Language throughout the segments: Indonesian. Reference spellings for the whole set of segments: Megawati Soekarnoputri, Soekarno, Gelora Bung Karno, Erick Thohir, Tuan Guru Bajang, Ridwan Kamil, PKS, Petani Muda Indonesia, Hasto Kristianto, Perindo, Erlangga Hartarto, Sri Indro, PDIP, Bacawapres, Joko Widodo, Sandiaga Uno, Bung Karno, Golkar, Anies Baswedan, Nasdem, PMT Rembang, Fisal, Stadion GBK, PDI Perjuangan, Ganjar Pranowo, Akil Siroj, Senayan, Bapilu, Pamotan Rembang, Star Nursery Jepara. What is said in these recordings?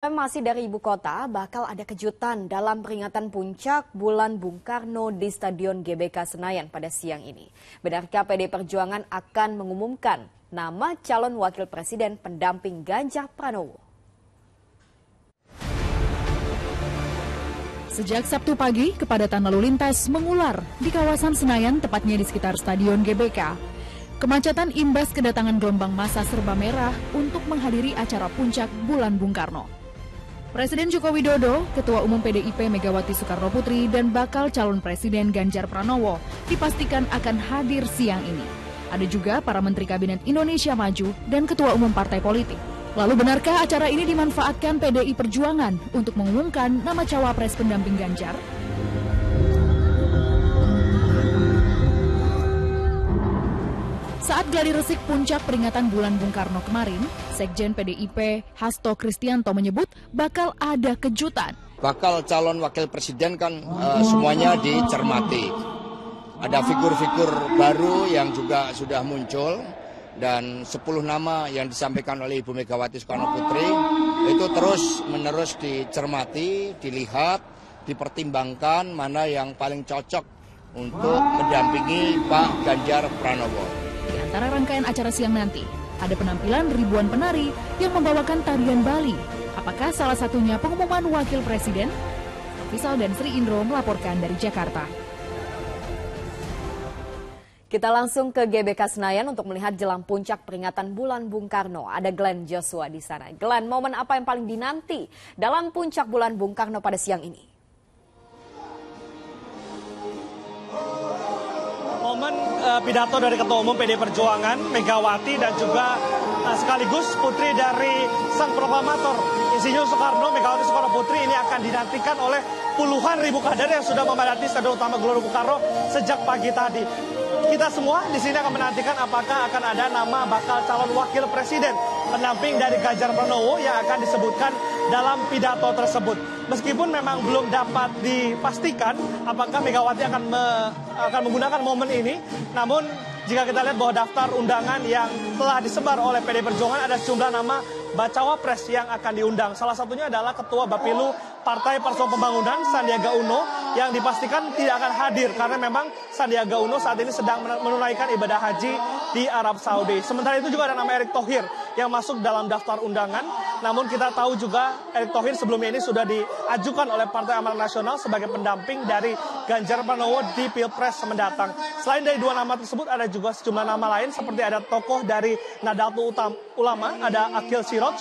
Masih dari ibu kota, bakal ada kejutan dalam peringatan puncak bulan Bung Karno di Stadion GBK Senayan pada siang ini. Benarkah PDI Perjuangan akan mengumumkan nama calon wakil presiden pendamping Ganjar Pranowo? Sejak Sabtu pagi, kepadatan lalu lintas mengular di kawasan Senayan, tepatnya di sekitar Stadion GBK. Kemacetan imbas kedatangan gelombang massa serba merah untuk menghadiri acara puncak bulan Bung Karno. Presiden Joko Widodo, Ketua Umum PDIP Megawati Soekarnoputri, dan bakal calon Presiden Ganjar Pranowo dipastikan akan hadir siang ini. Ada juga para Menteri Kabinet Indonesia Maju dan Ketua Umum Partai Politik. Lalu benarkah acara ini dimanfaatkan PDI Perjuangan untuk mengumumkan nama cawapres pendamping Ganjar? Saat gladi resik puncak peringatan bulan Bung Karno kemarin, Sekjen PDIP Hasto Kristianto menyebut bakal ada kejutan. Bakal calon wakil presiden kan semuanya dicermati. Ada figur-figur baru yang juga sudah muncul dan 10 nama yang disampaikan oleh Ibu Megawati Soekarnoputri itu terus-menerus dicermati, dilihat, dipertimbangkan mana yang paling cocok untuk mendampingi Pak Ganjar Pranowo. Di antara rangkaian acara siang nanti, ada penampilan ribuan penari yang membawakan tarian Bali. Apakah salah satunya pengumuman wakil presiden? Fisal dan Sri Indro melaporkan dari Jakarta. Kita langsung ke GBK Senayan untuk melihat jelang puncak peringatan bulan Bung Karno. Ada Glenn Joshua di sana. Glenn, momen apa yang paling dinanti dalam puncak bulan Bung Karno pada siang ini? Pidato dari Ketua Umum PDI Perjuangan, Megawati, dan juga sekaligus putri dari sang proklamator Insinyur Soekarno, Megawati Soekarnoputri, ini akan dinantikan oleh puluhan ribu kader yang sudah memadati Stadion Utama Gelora Bung Karno sejak pagi tadi. Kita semua di sini akan menantikan apakah akan ada nama bakal calon wakil presiden pendamping dari Ganjar Pranowo yang akan disebutkan dalam pidato tersebut. Meskipun memang belum dapat dipastikan apakah Megawati akan menggunakan momen ini, namun jika kita lihat bahwa daftar undangan yang telah disebar oleh PDI Perjuangan ada sejumlah nama bacawa pres yang akan diundang. Salah satunya adalah Ketua Bapilu Partai Persatuan Pembangunan Sandiaga Uno yang dipastikan tidak akan hadir karena memang Sandiaga Uno saat ini sedang menunaikan ibadah haji di Arab Saudi. Sementara itu juga ada nama Erick Thohir yang masuk dalam daftar undangan. Namun kita tahu juga Erick Thohir sebelumnya ini sudah diajukan oleh Partai Amanat Nasional sebagai pendamping dari Ganjar Pranowo di Pilpres mendatang. Selain dari dua nama tersebut ada juga sejumlah nama lain seperti ada tokoh dari Nahdlatul Ulama, ada Akil Siroj,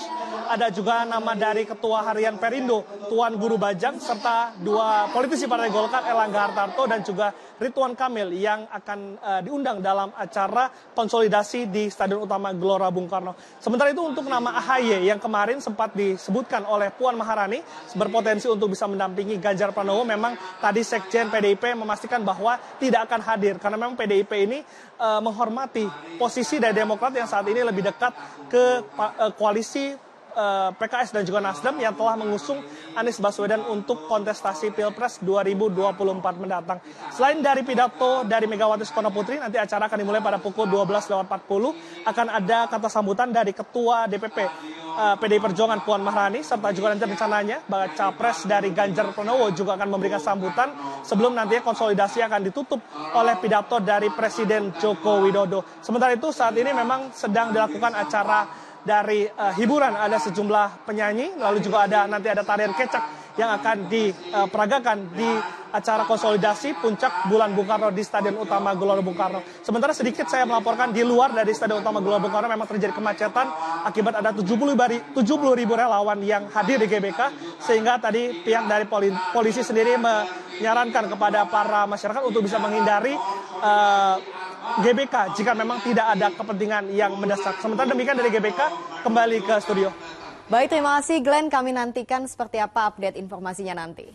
ada juga nama dari Ketua Harian Perindo, Tuan Guru Bajang, serta dua politisi Partai Golkar, Erlangga Hartarto dan juga Ridwan Kamil yang akan diundang dalam acara konsolidasi di Stadion Utama Gelora Bung Karno. Sementara itu untuk nama AHY yang kemarin sempat disebutkan oleh Puan Maharani berpotensi untuk bisa mendampingi Ganjar Pranowo, memang tadi Sekjen PDIP memastikan bahwa tidak akan hadir karena memang PDIP ini menghormati posisi dari Demokrat yang saat ini lebih dekat ke koalisi PKS dan juga Nasdem yang telah mengusung Anies Baswedan untuk kontestasi Pilpres 2024 mendatang. Selain dari pidato dari Megawati Soekarnoputri, nanti acara akan dimulai pada pukul 12.40. Akan ada kata sambutan dari Ketua DPP PDI Perjuangan Puan Maharani, serta juga nanti rencananya bakal capres dari Ganjar Pranowo juga akan memberikan sambutan sebelum nantinya konsolidasi akan ditutup oleh pidato dari Presiden Joko Widodo. Sementara itu saat ini memang sedang dilakukan acara dari hiburan, ada sejumlah penyanyi, lalu juga ada nanti ada tarian kecak yang akan diperagakan di acara konsolidasi puncak bulan Bung Karno di Stadion Utama Gelora Bung Karno. Sementara sedikit saya melaporkan di luar dari Stadion Utama Gelora Bung Karno memang terjadi kemacetan akibat ada 70 ribu relawan yang hadir di GBK, sehingga tadi pihak dari polisi sendiri menyarankan kepada para masyarakat untuk bisa menghindari GBK jika memang tidak ada kepentingan yang mendesak. Sementara demikian dari GBK, kembali ke studio. Baik, terima kasih Glenn, kami nantikan seperti apa update informasinya nanti.